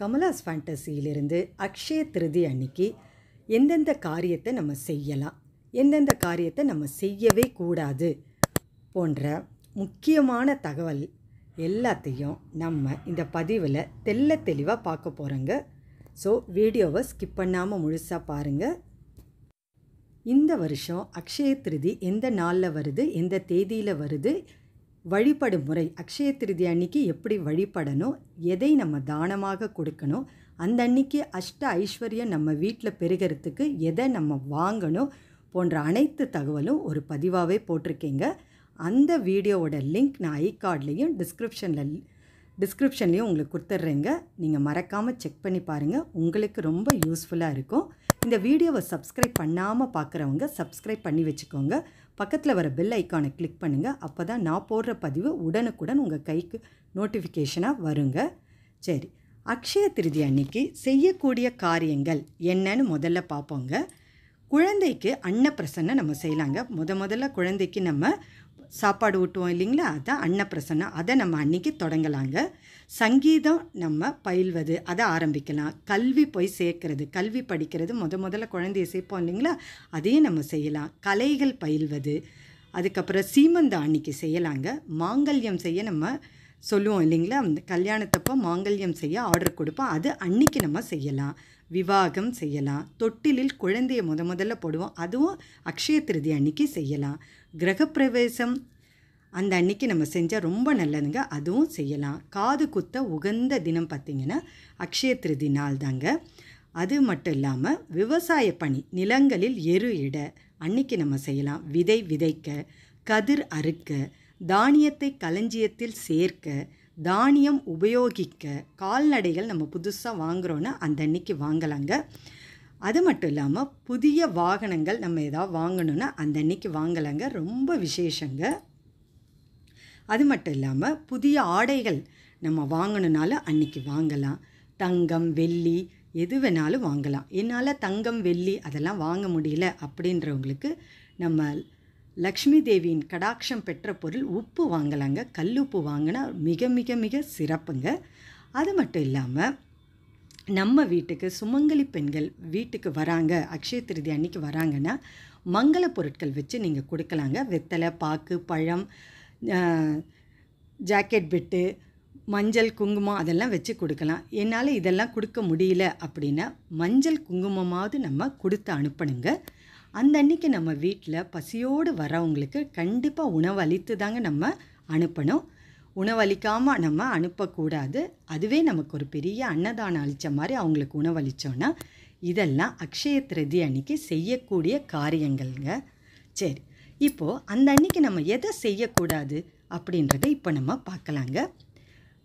கமலாஸ் ஃபேண்டஸியிலிருந்து அக்ஷய திருதி அன்னைக்கு எந்தெந்த காரியத்தை நம்ம செய்யலாம், எந்தெந்த காரியத்தை நம்ம செய்யவே கூடாது போன்ற முக்கியமான தகவல் எல்லாத்தையும் நம்ம இந்த பதிவில் தெல்ல தெளிவாக பார்க்க போகிறோங்க. ஸோ வீடியோவை ஸ்கிப் பண்ணாமல் முழுசாக பாருங்கள். இந்த வருஷம் அக்ஷய திருதி எந்த நாளில் வருது, எந்த தேதியில் வருது, வழிபடும் முறை, அக்ஷய திருதி அன்னைக்கு எப்படி வழிபடணும், எதை நம்ம தானமாக கொடுக்கணும், அந்த அன்னைக்கு அஷ்ட ஐஸ்வர்யம் நம்ம வீட்டில் பெருகிறதுக்கு எதை நம்ம வாங்கணும் போன்ற அனைத்து தகவலும் ஒரு பதிவாகவே போட்டிருக்கீங்க. அந்த வீடியோவோட லிங்க் நான் ஐ கார்ட்லேயும் டிஸ்கிரிப்ஷன்லேயும் உங்களுக்கு கொடுத்துட்றேங்க. நீங்கள் மறக்காமல் செக் பண்ணி பாருங்கள், உங்களுக்கு ரொம்ப யூஸ்ஃபுல்லாக இருக்கும். இந்த வீடியோவை சப்ஸ்கிரைப் பண்ணாமல் பார்க்குறவங்க சப்ஸ்கிரைப் பண்ணி வச்சுக்கோங்க. பக்கத்தில் வர பெல் ஐக்கானை கிளிக் பண்ணுங்கள். அப்போ தான் நான் போடுற பதிவு உடனுக்குடன் உங்கள் கைக்கு நோட்டிஃபிகேஷனாக வருங்க. சரி, அக்ஷய திருதி அன்னைக்கு செய்யக்கூடிய காரியங்கள் என்னன்னு முதல்ல பார்ப்போங்க. குழந்தைக்கு அன்னப்பிரசன்ன நம்ம செய்யலாங்க. முதல்ல குழந்தைக்கு நம்ம சாப்பாடு ஊட்டுவோம் இல்லைங்களா, அதுதான் அன்னப்பிரசன்னா. அதை நம்ம அன்றைக்கி தொடங்கலாங்க. சங்கீதம் நம்ம பயில்வது அதை ஆரம்பிக்கலாம். கல்வி போய் சேர்க்கறது, கல்வி படிக்கிறது, முதல்ல குழந்தைய சேர்ப்போம் இல்லைங்களா, அதையும் நம்ம செய்யலாம். கலைகள் பயில்வது, அதுக்கப்புறம் சீமந்தம் அன்றைக்கி செய்யலாங்க. மாங்கல்யம் செய்ய நம்ம சொல்லுவோம் இல்லைங்களா, அந்த கல்யாணத்தப்போ மாங்கல்யம் செய்ய ஆர்டர் கொடுப்போம், அது அன்றைக்கி நம்ம செய்யலாம். விவாகம் செய்யலாம். தொட்டிலில் குழந்தையை முதல்ல போடுவோம், அதுவும் அக்ஷய திருதி அன்றைக்கி செய்யலாம். கிரகப்பிரவேசம் அந்த அன்றைக்கி நம்ம செஞ்சால் ரொம்ப நல்லதுங்க, அதுவும் செய்யலாம். காது குத்த உகந்த தினம் பார்த்திங்கன்னா அக்ஷய திருதி நாள் தாங்க. அது மட்டும் இல்லாமல் விவசாய பணி, நிலங்களில் எரு இட அன்றைக்கி நம்ம செய்யலாம். விதை விதைக்க, கதிர் அறுக்க, தானியத்தை களஞ்சியத்தில் சேர்க்க, தானியம் உபயோகிக்க, கால்நடைகள் நம்ம புதுசாக வாங்குகிறோன்னா அந்த அன்றைக்கி வாங்கலாங்க. அது மட்டும் இல்லாமல் புதிய வாகனங்கள் நம்ம ஏதாவது வாங்கணுன்னா அந்த அன்றைக்கி வாங்கலாங்க, ரொம்ப விசேஷங்க. அது மட்டும் இல்லாமல் புதிய ஆடைகள் நம்ம வாங்கணுன்னாலும் அன்றைக்கி வாங்கலாம். தங்கம் வெள்ளி எது வேணாலும் வாங்கலாம். என்னால் தங்கம் வெள்ளி அதெல்லாம் வாங்க முடியல அப்படின்றவங்களுக்கு நம்ம லக்ஷ்மி தேவியின் கடாட்சம் பெற்ற பொருள் உப்பு வாங்கலாங்க. கல்லுப்பு வாங்கினா மிக மிக மிக சிறப்புங்க. அது மட்டும் இல்லாமல் நம்ம வீட்டுக்கு சுமங்கலி பெண்கள் வீட்டுக்கு வராங்க, அக்ஷய திருதி அன்றைக்கி வராங்கன்னா மங்கள பொருட்கள் வச்சு நீங்கள் கொடுக்கலாங்க. வெத்தலை, பாக்கு, பழம், ஜாக்கெட் பெட்டு, மஞ்சள் குங்குமம் அதெல்லாம் வச்சு கொடுக்கலாம். என்னால் இதெல்லாம் கொடுக்க முடியல அப்படின்னா மஞ்சள் குங்குமமாவது நம்ம கொடுத்து அனுப்பணுங்க. அந்த அன்றைக்கி நம்ம வீட்டில் பசியோடு வரவங்களுக்கு கண்டிப்பாக உணவு அளித்து தாங்க நம்ம அனுப்பணும். உணவளிக்காமல் நம்ம அனுப்பக்கூடாது. அதுவே நமக்கு ஒரு பெரிய அன்னதானம் அளித்த மாதிரி அவங்களுக்கு உணவளித்தோன்னா இதெல்லாம் அக்ஷய திருதி அன்றைக்கி செய்யக்கூடிய காரியங்கள்ங்க. சரி, இப்போது அந்த அன்றைக்கி நம்ம எதை செய்யக்கூடாது அப்படின்றத இப்போ நம்ம பார்க்கலாங்க.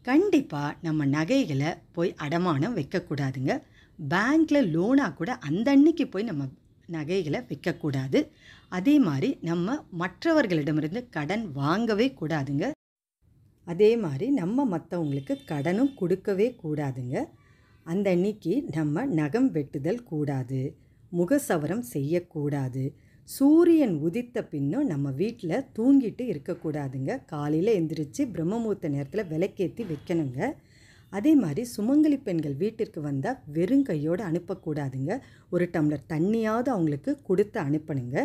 கண்டிப்பாக நம்ம நகைகளை போய் அடமானம் வைக்கக்கூடாதுங்க. பேங்க்கில் லோனாக கூட அந்த அன்றைக்கி போய் நம்ம நகைகளை விற்கக்கூடாது. அதே மாதிரி நம்ம மற்றவர்களிடமிருந்து கடன் வாங்கவே கூடாதுங்க. அதே மாதிரி நம்ம மற்றவங்களுக்கு கடனும் கொடுக்கவே கூடாதுங்க. அந்த அன்றைக்கி நம்ம நகம் வெட்டுதல் கூடாது, முகசவரம் செய்யக்கூடாது, சூரியன் உதித்த பின்னும் நம்ம வீட்டில் தூங்கிட்டு இருக்கக்கூடாதுங்க. காலையில் எந்திரிச்சு பிரம்மமுகூர்த்த நேரத்தில் விளக்கேற்றி வைக்கணுங்க. அதே மாதிரி சுமங்கலி பெண்கள் வீட்டிற்கு வந்தால் வெறும் கையோடு அனுப்பக்கூடாதுங்க. ஒரு டம்ளர் தண்ணியாவது அவங்களுக்கு கொடுத்து அனுப்பணுங்க.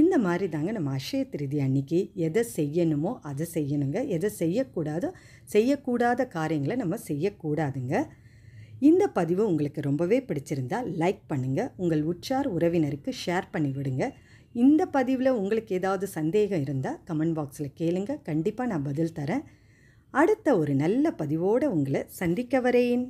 இந்த மாதிரி தாங்க நம்ம அக்ஷய திருதி அன்றைக்கி எதை செய்யணுமோ அதை செய்யணுங்க. எதை செய்யக்கூடாதோ செய்யக்கூடாத காரியங்களை நம்ம செய்யக்கூடாதுங்க. இந்த பதிவு உங்களுக்கு ரொம்பவே பிடிச்சிருந்தால் லைக் பண்ணுங்கள், உங்கள் உற்றார் உறவினருக்கு ஷேர் பண்ணி விடுங்க. இந்த பதிவில் உங்களுக்கு ஏதாவது சந்தேகம் இருந்தால் கமெண்ட் பாக்ஸில் கேளுங்க, கண்டிப்பாக நான் பதில் தரேன். அடுத்த ஒரு நல்ல பதிவோடு உங்களை சந்திக்க வரேன்.